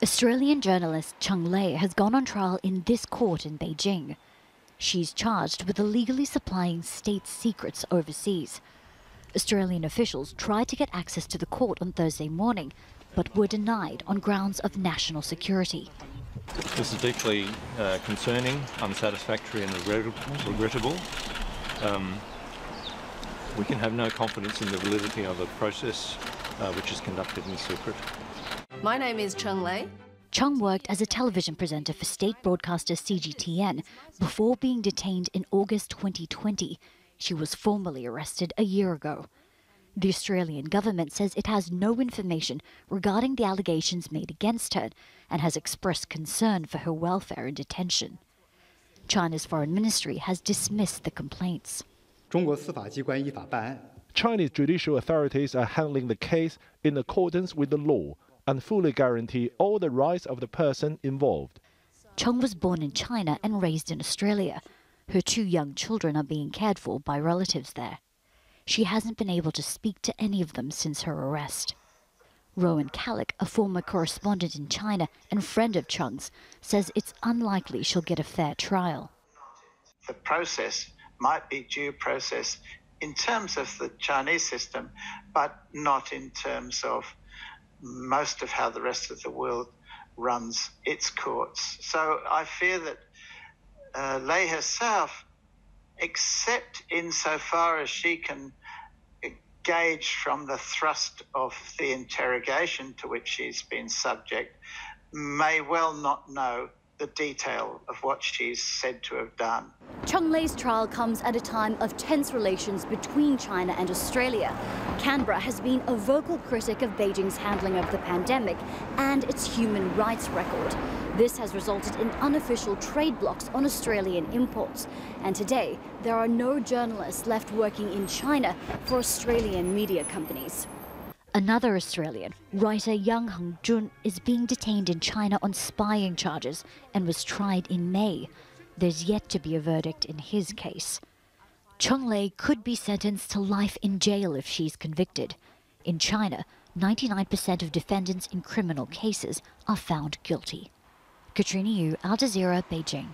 Australian journalist Cheng Lei has gone on trial in this court in Beijing. She's charged with illegally supplying state secrets overseas. Australian officials tried to get access to the court on Thursday morning, but were denied on grounds of national security. This is deeply concerning, unsatisfactory and regrettable. We can have no confidence in the validity of a process which is conducted in secret. My name is Cheng Lei. Cheng worked as a television presenter for state broadcaster CGTN before being detained in August 2020. She was formally arrested a year ago. The Australian government says it has no information regarding the allegations made against her and has expressed concern for her welfare in detention. China's foreign ministry has dismissed the complaints. Chinese judicial authorities are handling the case in accordance with the law and fully guarantee all the rights of the person involved. Cheng was born in China and raised in Australia. Her two young children are being cared for by relatives there. She hasn't been able to speak to any of them since her arrest. Rowan Callick, a former correspondent in China and friend of Cheng's, says it's unlikely she'll get a fair trial. The process might be due process in terms of the Chinese system, but not in terms of most of how the rest of the world runs its courts. So I fear that Lei herself, except insofar as she can gauge from the thrust of the interrogation to which she's been subject, may well not know the detail of what she's said to have done. Cheng Lei's trial comes at a time of tense relations between China and Australia. Canberra has been a vocal critic of Beijing's handling of the pandemic and its human rights record. This has resulted in unofficial trade blocks on Australian imports. And today, there are no journalists left working in China for Australian media companies. Another Australian, writer Yang Hongjun, is being detained in China on spying charges and was tried in May. There's yet to be a verdict in his case. Cheng Lei could be sentenced to life in jail if she's convicted. In China, 99% of defendants in criminal cases are found guilty. Katrina Yu, Al Jazeera, Beijing.